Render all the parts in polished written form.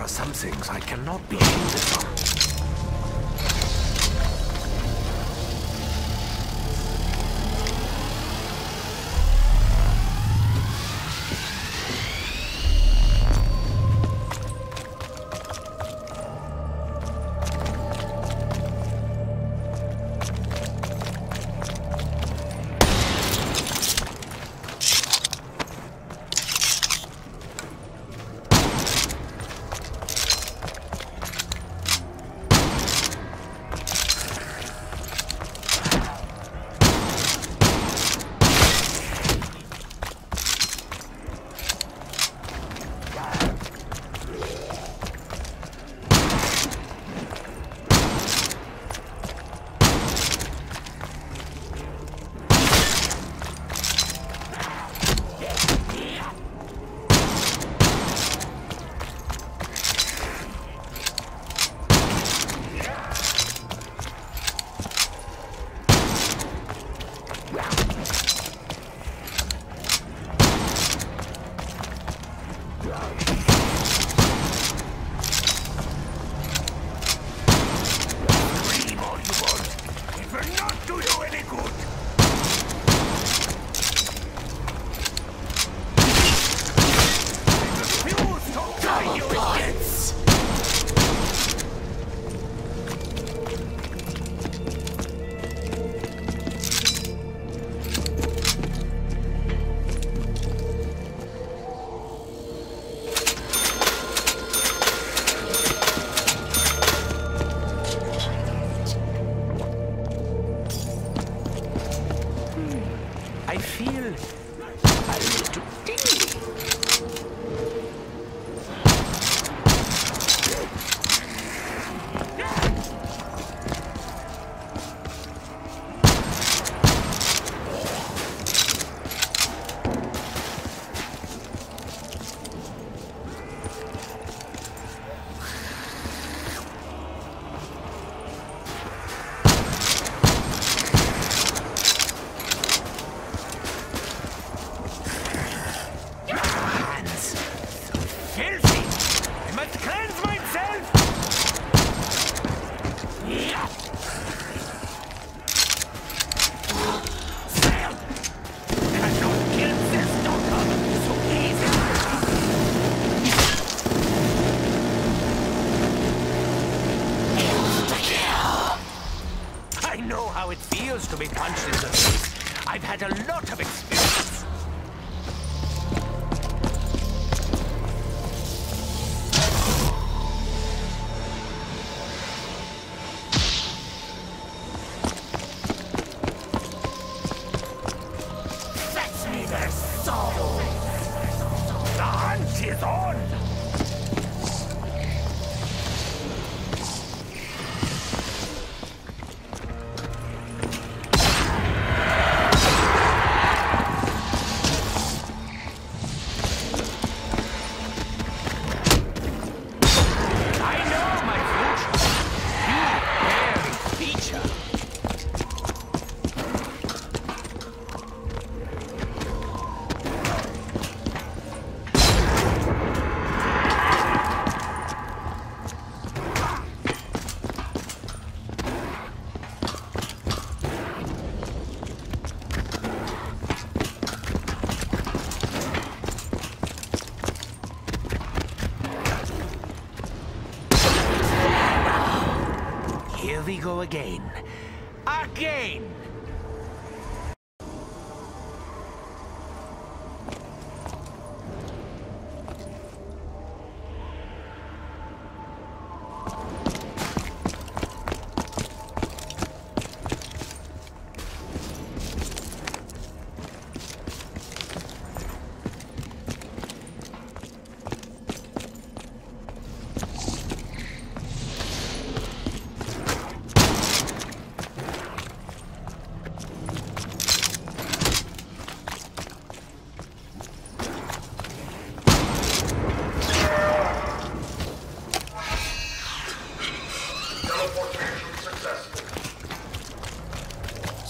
are some things I cannot be included from. To be punched in the face. I've had a lot of experience. Here we go again. Again!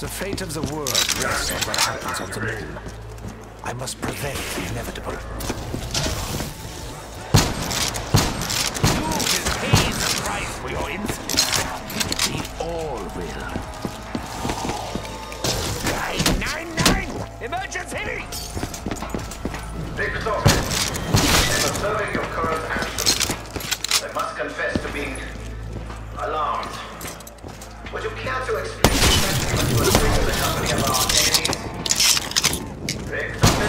The fate of the world rests on what happens on the moon. I must prevent the inevitable. your instinct. We all will. 999! Emergency! Victor! In observing your current actions, I must confess to being alarmed. Would you care to explain exactly what you were doing to the company of our enemies? Victor! Victor!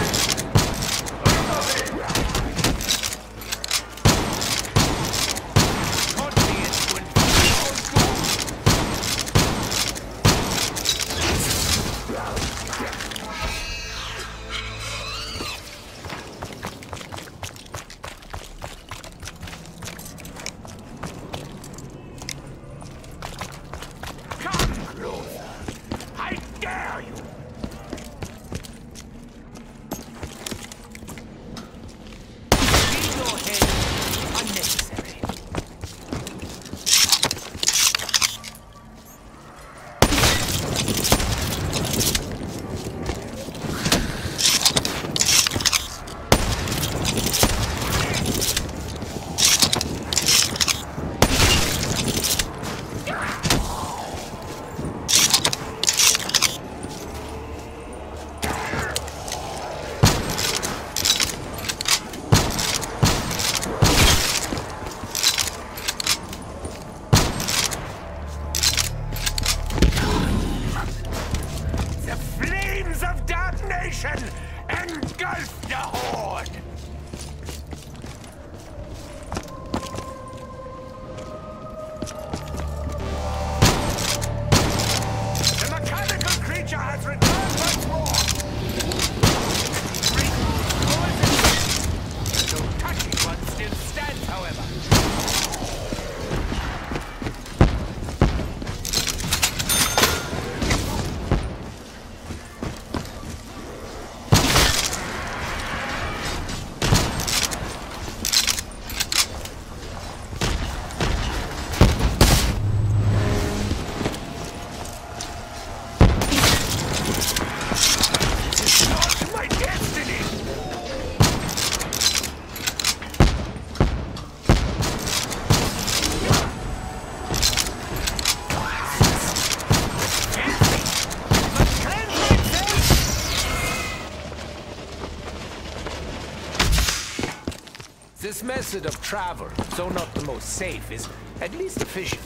This method of travel, though not the most safe, is at least efficient.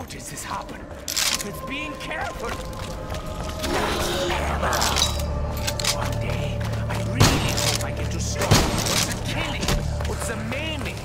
How does this happen? It's being careful. One day, I really hope I get to stop what's the killing, what's the maiming.